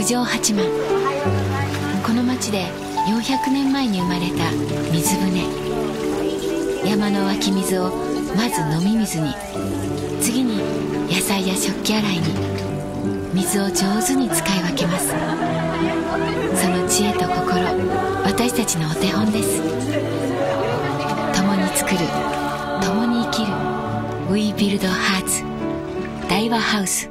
九条八幡、この町で400年前に生まれた水舟。山の湧き水をまず飲み水に、次に野菜や食器洗いに、水を上手に使い分けます。その知恵と心、私たちのお手本です。共に作る、共に生きる、We Build Hearts、大和ハウス。